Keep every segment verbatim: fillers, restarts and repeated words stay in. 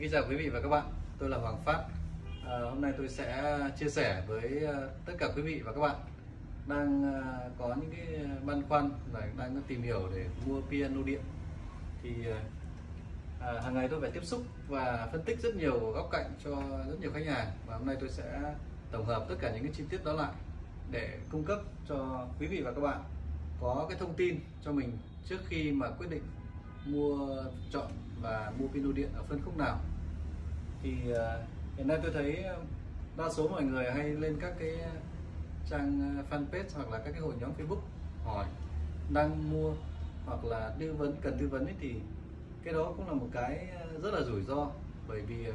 Xin kính chào quý vị và các bạn, tôi là Hoàng Phát. à, Hôm nay tôi sẽ chia sẻ với tất cả quý vị và các bạn đang có những cái băn khoăn và đang tìm hiểu để mua piano điện. Thì à, hàng ngày tôi phải tiếp xúc và phân tích rất nhiều góc cạnh cho rất nhiều khách hàng. Và hôm nay tôi sẽ tổng hợp tất cả những cái chi tiết đó lại để cung cấp cho quý vị và các bạn có cái thông tin cho mình trước khi mà quyết định mua, chọn và mua piano điện ở phân khúc nào. Thì uh, hiện nay tôi thấy đa số mọi người hay lên các cái trang fanpage hoặc là các cái hội nhóm Facebook hỏi đang mua hoặc là tư vấn, cần tư vấn ấy, thì cái đó cũng là một cái rất là rủi ro. Bởi vì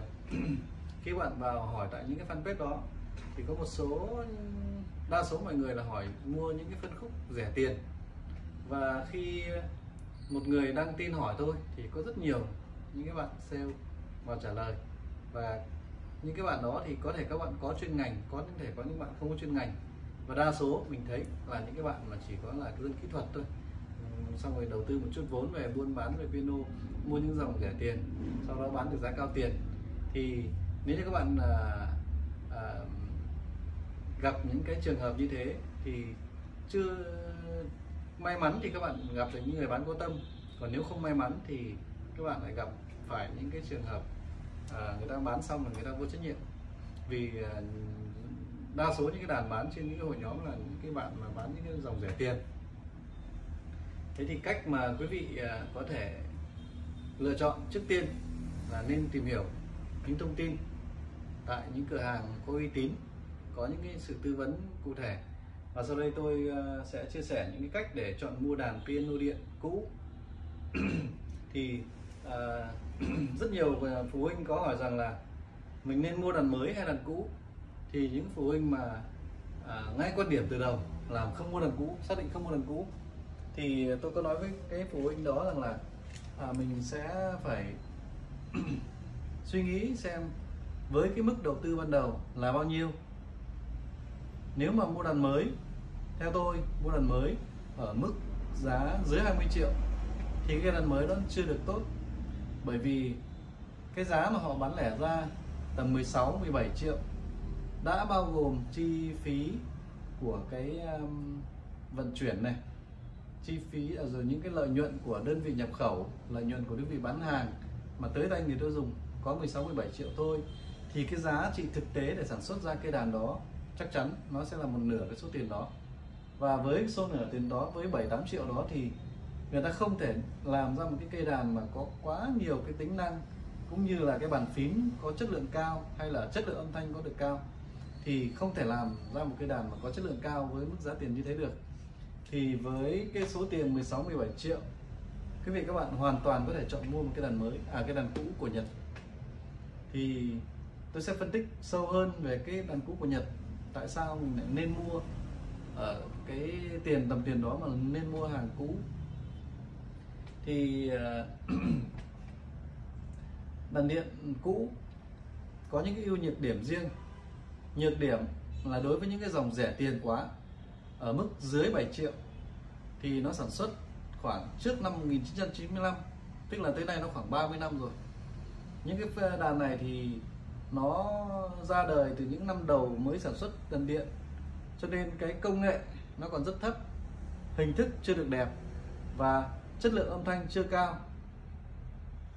khi bạn vào hỏi tại những cái fanpage đó thì có một số, đa số mọi người là hỏi mua những cái phân khúc rẻ tiền, và khi một người đăng tin hỏi tôi thì có rất nhiều những cái bạn sale vào trả lời, và những cái bạn đó thì có thể các bạn có chuyên ngành, có thể có những bạn không có chuyên ngành, và đa số mình thấy là những cái bạn mà chỉ có là dân kỹ thuật thôi, xong rồi đầu tư một chút vốn về buôn bán về piano, mua những dòng rẻ tiền sau đó bán được giá cao tiền. Thì nếu như các bạn à, à, gặp những cái trường hợp như thế thì chưa may mắn thì các bạn gặp được những người bán có tâm, còn nếu không may mắn thì các bạn lại gặp phải những cái trường hợp à, người ta bán xong rồi người ta vô trách nhiệm. Vì à, đa số những cái đàn bán trên những hội nhóm là những cái bạn mà bán những cái dòng rẻ tiền. Thế thì cách mà quý vị à, có thể lựa chọn trước tiên là nên tìm hiểu những thông tin tại những cửa hàng có uy tín, có những cái sự tư vấn cụ thể. Và sau đây tôi sẽ chia sẻ những cái cách để chọn mua đàn piano điện cũ. Thì à, rất nhiều phụ huynh có hỏi rằng là mình nên mua đàn mới hay đàn cũ. Thì những phụ huynh mà à, ngay quan điểm từ đầu là không mua đàn cũ, xác định không mua đàn cũ, thì tôi có nói với cái phụ huynh đó rằng là à, mình sẽ phải suy nghĩ xem với cái mức đầu tư ban đầu là bao nhiêu. Nếu mà mua đàn mới, theo tôi mua đàn mới ở mức giá dưới hai mươi triệu thì cái đàn mới đó chưa được tốt, bởi vì cái giá mà họ bán lẻ ra tầm mười sáu mười bảy triệu đã bao gồm chi phí của cái um, vận chuyển này, chi phí rồi những cái lợi nhuận của đơn vị nhập khẩu, lợi nhuận của đơn vị bán hàng, mà tới tay người tiêu dùng có mười sáu mười bảy triệu thôi, thì cái giá trị thực tế để sản xuất ra cây đàn đó chắc chắn nó sẽ là một nửa cái số tiền đó. Và với số nửa tiền đó, với bảy tám triệu đó, thì người ta không thể làm ra một cái cây đàn mà có quá nhiều cái tính năng, cũng như là cái bàn phím có chất lượng cao hay là chất lượng âm thanh có được cao, thì không thể làm ra một cây đàn mà có chất lượng cao với mức giá tiền như thế được. Thì với cái số tiền mười sáu mười bảy triệu, quý vị các bạn hoàn toàn có thể chọn mua một cái đàn mới, à cái đàn cũ của Nhật. Thì tôi sẽ phân tích sâu hơn về cái đàn cũ của Nhật, tại sao mình lại nên mua ở cái tiền tầm tiền đó mà nên mua hàng cũ. Thì đàn điện cũ có những cái ưu nhược điểm riêng. Nhược điểm là đối với những cái dòng rẻ tiền quá, ở mức dưới bảy triệu thì nó sản xuất khoảng trước năm một nghìn chín trăm chín mươi lăm, tức là tới nay nó khoảng ba mươi năm rồi. Những cái đàn này thì nó ra đời từ những năm đầu mới sản xuất đàn điện, cho nên cái công nghệ nó còn rất thấp, hình thức chưa được đẹp và chất lượng âm thanh chưa cao.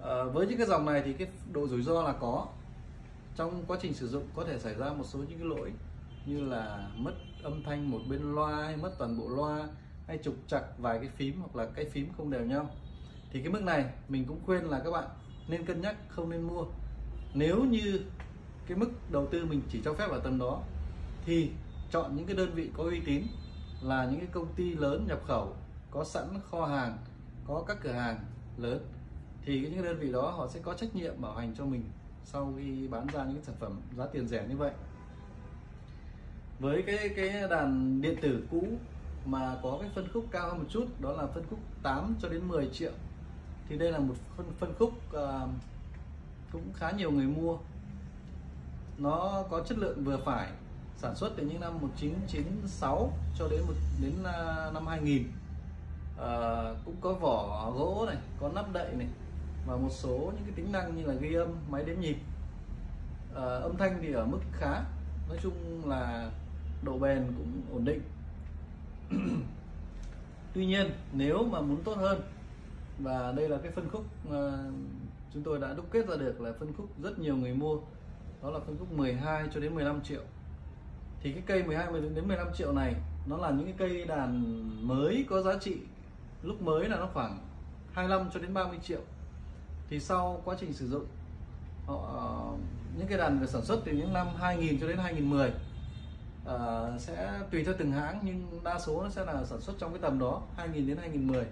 à, Với những cái dòng này thì cái độ rủi ro là có. Trong quá trình sử dụng có thể xảy ra một số những cái lỗi như là mất âm thanh một bên loa, hay mất toàn bộ loa, hay trục trặc vài cái phím, hoặc là cái phím không đều nhau. Thì cái mức này mình cũng khuyên là các bạn nên cân nhắc, không nên mua. Nếu như cái mức đầu tư mình chỉ cho phép ở tầm đó thì chọn những cái đơn vị có uy tín, là những cái công ty lớn nhập khẩu có sẵn kho hàng, có các cửa hàng lớn, thì những đơn vị đó họ sẽ có trách nhiệm bảo hành cho mình sau khi bán ra những cái sản phẩm giá tiền rẻ như vậy. Với cái cái đàn điện tử cũ mà có cái phân khúc cao hơn một chút, đó là phân khúc tám cho đến mười triệu, thì đây là một phân, phân khúc uh, cũng khá nhiều người mua. Nó có chất lượng vừa phải, sản xuất từ những năm một nghìn chín trăm chín mươi sáu cho đến một, đến năm hai nghìn. à, Cũng có vỏ gỗ này, có nắp đậy này, và một số những cái tính năng như là ghi âm, máy đếm nhịp. À, âm thanh thì ở mức khá, nói chung là độ bền cũng ổn định. Tuy nhiên nếu mà muốn tốt hơn, và đây là cái phân khúc à, chúng tôi đã đúc kết ra được là phân khúc rất nhiều người mua, đó là phân khúc mười hai cho đến mười lăm triệu, thì cái cây mười hai đến mười lăm triệu này nó là những cái cây đàn mới có giá trị lúc mới là nó khoảng hai mươi lăm cho đến ba mươi triệu. Thì sau quá trình sử dụng họ, những cái đàn được sản xuất từ những năm hai nghìn cho đến hai nghìn mười à, sẽ tùy theo từng hãng, nhưng đa số nó sẽ là sản xuất trong cái tầm đó hai nghìn đến hai nghìn mười.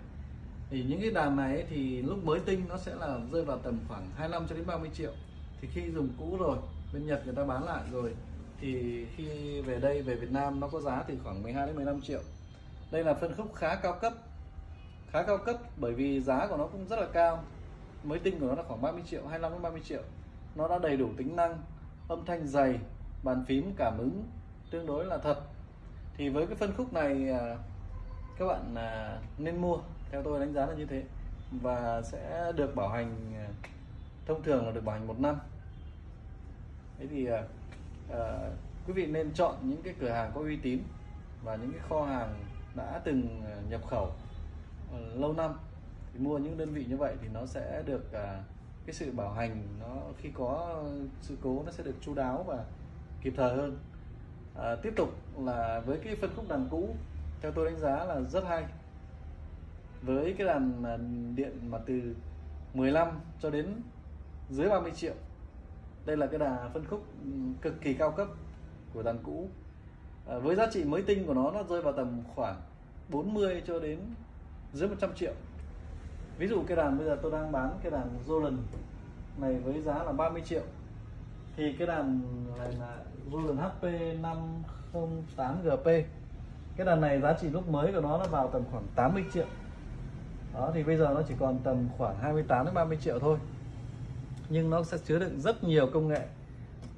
Thì những cái đàn này thì lúc mới tinh nó sẽ là rơi vào tầm khoảng hai mươi lăm cho đến ba mươi triệu. Thì khi dùng cũ rồi, bên Nhật người ta bán lại rồi, thì khi về đây, về Việt Nam nó có giá từ khoảng mười hai đến mười lăm triệu. Đây là phân khúc khá cao cấp. Khá cao cấp bởi vì giá của nó cũng rất là cao. Mới tinh của nó là khoảng ba mươi triệu, hai mươi lăm đến ba mươi triệu. Nó đã đầy đủ tính năng, âm thanh dày, bàn phím cảm ứng tương đối là thật. Thì với cái phân khúc này các bạn nên mua, theo tôi đánh giá là như thế, và sẽ được bảo hành, thông thường là được bảo hành một năm. Thế thì à, quý vị nên chọn những cái cửa hàng có uy tín và những cái kho hàng đã từng nhập khẩu à, lâu năm, thì mua những đơn vị như vậy thì nó sẽ được à, cái sự bảo hành, nó khi có sự cố nó sẽ được chu đáo và kịp thời hơn. à, tiếp tục là với cái phân khúc đàn cũ, theo tôi đánh giá là rất hay. Với cái đàn điện mà từ mười lăm cho đến dưới ba mươi triệu, đây là cái đàn phân khúc cực kỳ cao cấp của đàn cũ. à, với giá trị mới tinh của nó nó rơi vào tầm khoảng bốn mươi cho đến dưới một trăm triệu. Ví dụ cái đàn bây giờ tôi đang bán cái đàn Roland này với giá là ba mươi triệu, thì cái đàn này là Roland hát pê năm không tám G P. Cái đàn này giá trị lúc mới của nó nó vào tầm khoảng tám mươi triệu. Đó, thì bây giờ nó chỉ còn tầm khoảng hai mươi tám đến ba mươi triệu thôi. Nhưng nó sẽ chứa đựng rất nhiều công nghệ.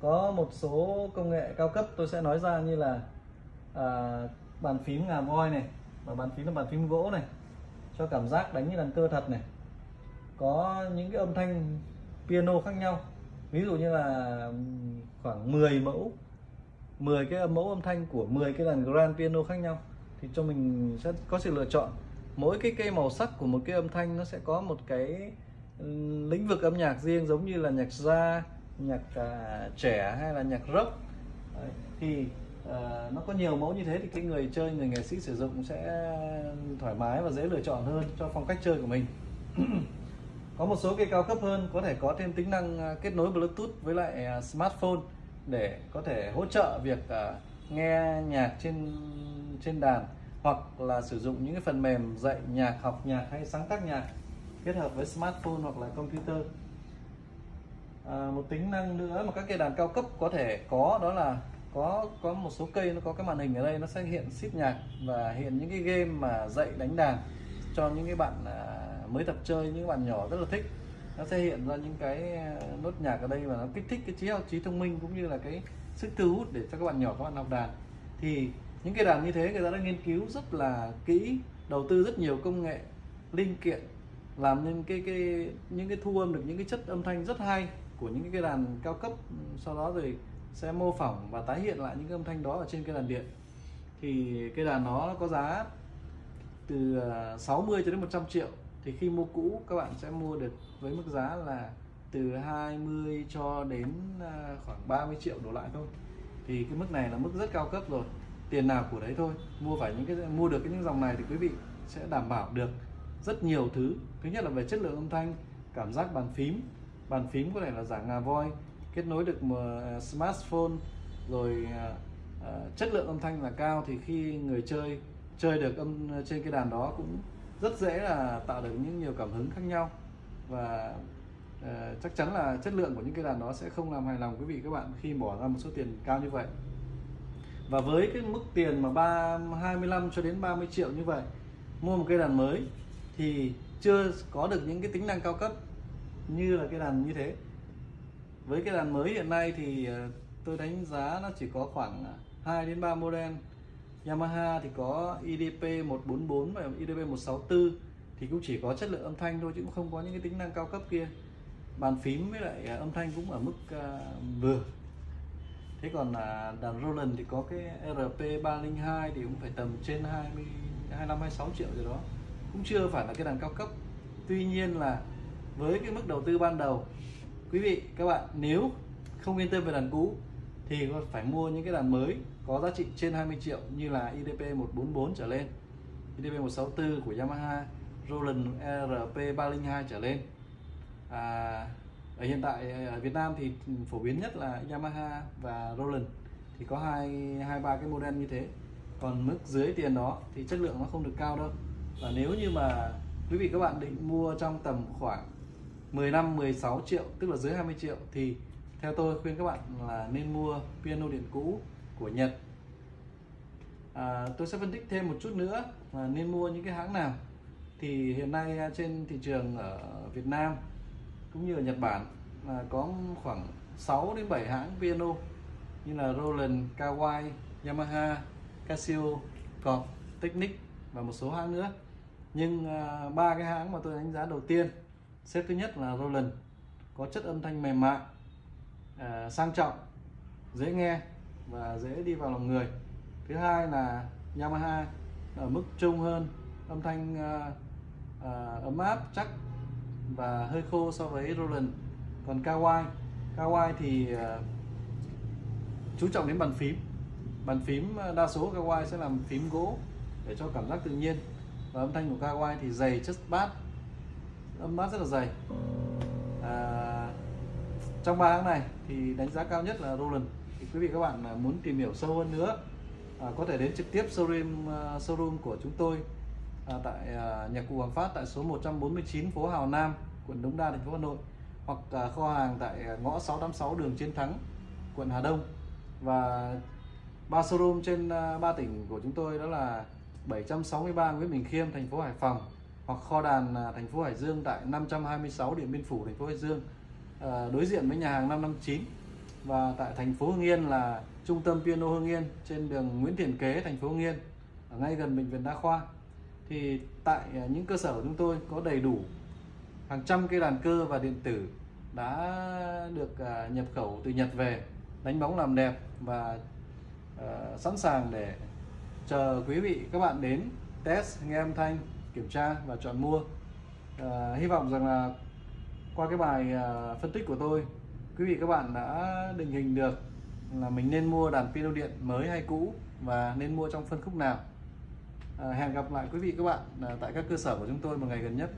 Có một số công nghệ cao cấp tôi sẽ nói ra, như là à, bàn phím ngà voi này, và bàn phím là bàn phím gỗ này, cho cảm giác đánh như đàn cơ thật này. Có những cái âm thanh piano khác nhau, ví dụ như là khoảng mười mẫu mười cái mẫu âm thanh của mười cái đàn grand piano khác nhau, thì cho mình sẽ có sự lựa chọn. Mỗi cái cây màu sắc của một cái âm thanh nó sẽ có một cái lĩnh vực âm nhạc riêng, giống như là nhạc jazz, nhạc uh, trẻ hay là nhạc rock. Đấy, thì uh, nó có nhiều mẫu như thế, thì cái người chơi, người nghệ sĩ sử dụng sẽ thoải mái và dễ lựa chọn hơn cho phong cách chơi của mình. Có một số cây cao cấp hơn có thể có thêm tính năng kết nối Bluetooth với lại smartphone để có thể hỗ trợ việc uh, nghe nhạc trên trên đàn, hoặc là sử dụng những cái phần mềm dạy nhạc, học nhạc hay sáng tác nhạc kết hợp với smartphone hoặc là computer. À, một tính năng nữa mà các cây đàn cao cấp có thể có, đó là có có một số cây nó có cái màn hình ở đây, nó sẽ hiện sheet nhạc và hiện những cái game mà dạy đánh đàn cho những cái bạn à, mới tập chơi, những bạn nhỏ rất là thích. Nó sẽ hiện ra những cái nốt nhạc ở đây và nó kích thích cái trí trí thông minh cũng như là cái sức thu hút để cho các bạn nhỏ các bạn học đàn. Thì những cái đàn như thế người ta đã nghiên cứu rất là kỹ, đầu tư rất nhiều công nghệ linh kiện, làm nên cái cái những cái thu âm được những cái chất âm thanh rất hay của những cái đàn cao cấp, sau đó rồi sẽ mô phỏng và tái hiện lại những cái âm thanh đó ở trên cái đàn điện. Thì cái đàn nó có giá từ sáu mươi cho đến một trăm triệu, thì khi mua cũ các bạn sẽ mua được với mức giá là từ hai mươi cho đến khoảng ba mươi triệu đổ lại thôi. Thì cái mức này là mức rất cao cấp rồi, tiền nào của đấy thôi. Mua phải những cái mua được cái những dòng này thì quý vị sẽ đảm bảo được rất nhiều thứ. Thứ nhất là về chất lượng âm thanh, cảm giác bàn phím, bàn phím có thể là giả ngà voi, kết nối được smartphone, rồi uh, chất lượng âm thanh là cao, thì khi người chơi chơi được âm trên cái đàn đó cũng rất dễ là tạo được những nhiều cảm hứng khác nhau, và uh, chắc chắn là chất lượng của những cái đàn đó sẽ không làm hài lòng quý vị các bạn khi bỏ ra một số tiền cao như vậy. Và với cái mức tiền mà hai mươi lăm cho đến ba mươi triệu như vậy, mua một cây đàn mới thì chưa có được những cái tính năng cao cấp như là cái đàn như thế. Với cái đàn mới hiện nay thì tôi đánh giá nó chỉ có khoảng hai đến ba model. Yamaha thì có i đê pê một bốn bốn và i đê pê một sáu tư, thì cũng chỉ có chất lượng âm thanh thôi, chứ cũng không có những cái tính năng cao cấp kia. Bàn phím với lại âm thanh cũng ở mức uh, vừa. Thế còn là uh, đàn Roland thì có cái R P ba không hai thì cũng phải tầm trên hai mươi, hai mươi lăm, hai mươi sáu triệu rồi đó, cũng chưa phải là cái đàn cao cấp. Tuy nhiên là với cái mức đầu tư ban đầu, quý vị các bạn nếu không yên tâm về đàn cũ thì phải mua những cái đàn mới có giá trị trên hai mươi triệu như là I D P một bốn bốn trở lên, I D P một sáu tư của Yamaha, Roland R P ba không hai trở lên. À, ở hiện tại ở Việt Nam thì phổ biến nhất là Yamaha và Roland, thì có hai hai ba cái model như thế. Còn mức dưới tiền đó thì chất lượng nó không được cao đâu. Và nếu như mà quý vị các bạn định mua trong tầm khoảng mười lăm mười sáu triệu, tức là dưới hai mươi triệu, thì theo tôi khuyên các bạn là nên mua piano điện cũ của Nhật. À, tôi sẽ phân tích thêm một chút nữa là nên mua những cái hãng nào. Thì hiện nay trên thị trường ở Việt Nam cũng như ở Nhật Bản là có khoảng sáu đến bảy hãng piano như là Roland, Kawai, Yamaha, Casio, còn Technic và một số hãng nữa. Nhưng ba cái hãng mà tôi đánh giá đầu tiên, xếp thứ nhất là Roland, có chất âm thanh mềm mại, à, sang trọng, dễ nghe và dễ đi vào lòng người. Thứ hai là Yamaha, ở mức trung hơn, âm thanh à, à, ấm áp, chắc và hơi khô so với Roland. Còn Kawai, Kawai thì à, chú trọng đến bàn phím. Bàn phím đa số Kawai sẽ làm phím gỗ để cho cảm giác tự nhiên. Và âm thanh của Kawai thì dày, chất bass, âm bass rất là dày. À, trong ba hãng này thì đánh giá cao nhất là Roland. Thì quý vị các bạn muốn tìm hiểu sâu hơn nữa, à, có thể đến trực tiếp showroom, showroom của chúng tôi à, tại à, nhà cụ Hoàng Phát tại số một trăm bốn mươi chín phố Hào Nam, quận Đống Đa, thành phố Hà Nội, hoặc à, kho hàng tại ngõ sáu tám sáu đường Chiến Thắng, quận Hà Đông. Và ba showroom trên ba tỉnh của chúng tôi đó là bảy trăm sáu mươi ba Nguyễn Bình Khiêm, thành phố Hải Phòng, hoặc kho đàn thành phố Hải Dương tại năm trăm hai mươi sáu Điện Biên Phủ, thành phố Hải Dương, à, đối diện với nhà hàng năm năm chín. Và tại thành phố Hưng Yên là trung tâm piano Hưng Yên trên đường Nguyễn Thiện Kế, thành phố Hưng Yên, ở ngay gần bệnh viện Đa Khoa. Thì tại những cơ sở của chúng tôi có đầy đủ hàng trăm cây đàn cơ và điện tử đã được nhập khẩu từ Nhật về, đánh bóng làm đẹp và uh, sẵn sàng để chờ quý vị các bạn đến test, nghe âm thanh, kiểm tra và chọn mua. À, hy vọng rằng là qua cái bài à, phân tích của tôi, quý vị các bạn đã định hình được là mình nên mua đàn piano điện mới hay cũ và nên mua trong phân khúc nào. À, hẹn gặp lại quý vị các bạn à, tại các cơ sở của chúng tôi một ngày gần nhất.